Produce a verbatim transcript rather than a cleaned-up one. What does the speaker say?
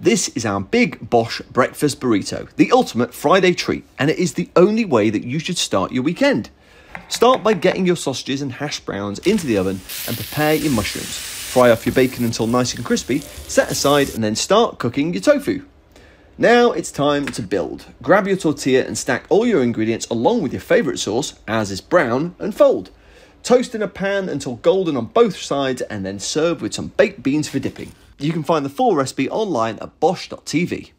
This is our big BOSH breakfast burrito, the ultimate Friday treat, and it is the only way that you should start your weekend. Start by getting your sausages and hash browns into the oven and prepare your mushrooms. Fry off your bacon until nice and crispy, set aside and then start cooking your tofu. Now it's time to build. Grab your tortilla and stack all your ingredients along with your favourite sauce, as is brown, and fold. Toast in a pan until golden on both sides and then serve with some baked beans for dipping. You can find the full recipe online at bosh dot t v.